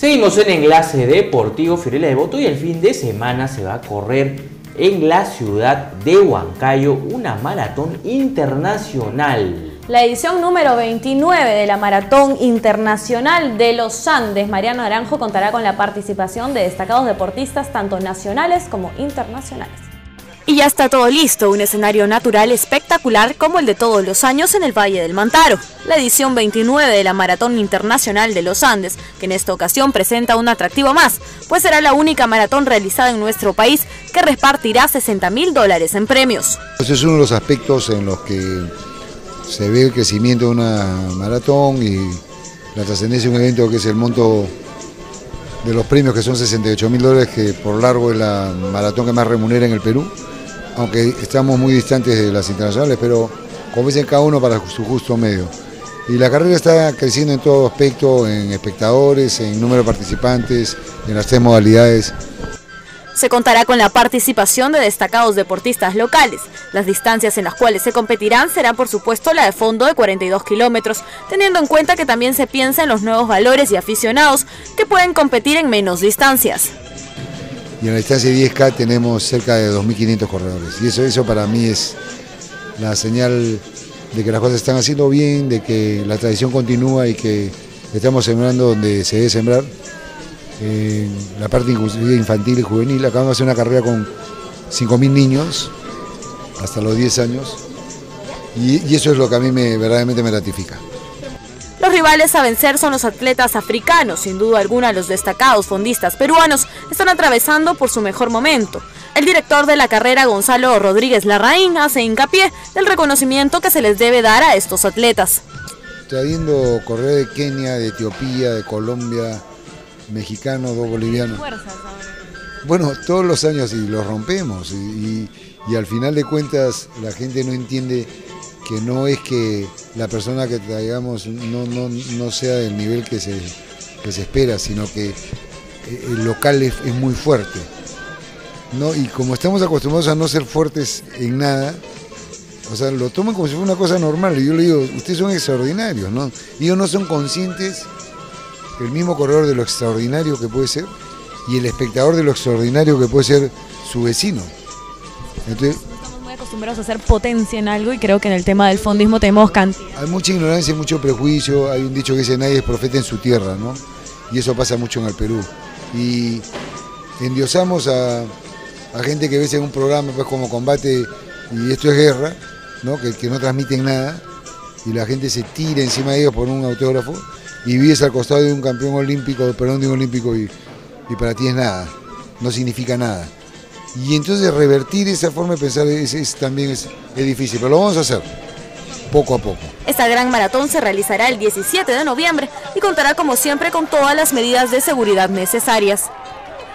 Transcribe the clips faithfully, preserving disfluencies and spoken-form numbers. Seguimos en enlace deportivo Fiorella de Voto y el fin de semana se va a correr en la ciudad de Huancayo una maratón internacional. La edición número veintinueve de la Maratón Internacional de los Andes, Mariano Naranjo, contará con la participación de destacados deportistas tanto nacionales como internacionales. Y ya está todo listo, un escenario natural espectacular como el de todos los años en el Valle del Mantaro. La edición veintinueve de la Maratón Internacional de los Andes, que en esta ocasión presenta un atractivo más, pues será la única maratón realizada en nuestro país que repartirá sesenta mil dólares en premios. Ese es uno de los aspectos en los que se ve el crecimiento de una maratón y la trascendencia de un evento que es el monto de los premios, que son sesenta y ocho mil dólares, que por largo es la maratón que más remunera en el Perú, aunque estamos muy distantes de las internacionales, pero como dicen, cada uno para su justo medio. Y la carrera está creciendo en todo aspecto, en espectadores, en número de participantes, en las tres modalidades. Se contará con la participación de destacados deportistas locales. Las distancias en las cuales se competirán serán, por supuesto, la de fondo de cuarenta y dos kilómetros, teniendo en cuenta que también se piensa en los nuevos valores y aficionados que pueden competir en menos distancias. Y en la distancia de diez K tenemos cerca de dos mil quinientos corredores. Y eso, eso para mí es la señal de que las cosas están haciendo bien, de que la tradición continúa y que estamos sembrando donde se debe sembrar. Eh, la parte infantil y juvenil, acabamos de hacer una carrera con cinco mil niños hasta los diez años y, y eso es lo que a mí me, verdaderamente me gratifica. Los rivales a vencer son los atletas africanos. Sin duda alguna, los destacados fondistas peruanos están atravesando por su mejor momento. El director de la carrera, Gonzalo Rodríguez Larraín, hace hincapié del reconocimiento que se les debe dar a estos atletas. Está viendo correr de Kenia, de Etiopía, de Colombia, mexicanos, dos bolivianos. Bueno, todos los años y los rompemos y, y, y al final de cuentas la gente no entiende que no es que la persona que traigamos no, no, no sea del nivel que se, que se espera, sino que el local es, es muy fuerte, ¿no? Y como estamos acostumbrados a no ser fuertes en nada, o sea, lo toman como si fuera una cosa normal y yo le digo, ustedes son extraordinarios, ¿no? Ellos no son conscientes el mismo corredor de lo extraordinario que puede ser y el espectador de lo extraordinario que puede ser su vecino. Entonces, estamos muy acostumbrados a hacer potencia en algo y creo que en el tema del fondismo tenemos cantidad. Hay mucha ignorancia y mucho prejuicio, hay un dicho que dice nadie es profeta en su tierra, ¿no? Y eso pasa mucho en el Perú. Y endiosamos a, a gente que ves en un programa pues como combate y esto es guerra, ¿no? Que, que no transmiten nada y la gente se tira encima de ellos por un autógrafo y vives al costado de un campeón olímpico, perdón, de un olímpico y, y para ti es nada, no significa nada. Y entonces revertir esa forma de pensar es, es, también es, es difícil, pero lo vamos a hacer, poco a poco. Esta gran maratón se realizará el diecisiete de noviembre y contará como siempre con todas las medidas de seguridad necesarias.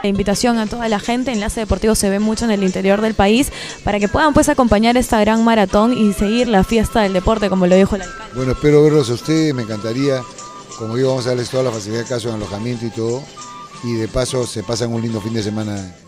La invitación a toda la gente, Enlace Deportivo se ve mucho en el interior del país, para que puedan pues acompañar esta gran maratón y seguir la fiesta del deporte, como lo dijo el alcalde. Bueno, espero verlos a ustedes, me encantaría. Como digo, vamos a darles toda la facilidad de caso en alojamiento y todo. Y de paso se pasan un lindo fin de semana.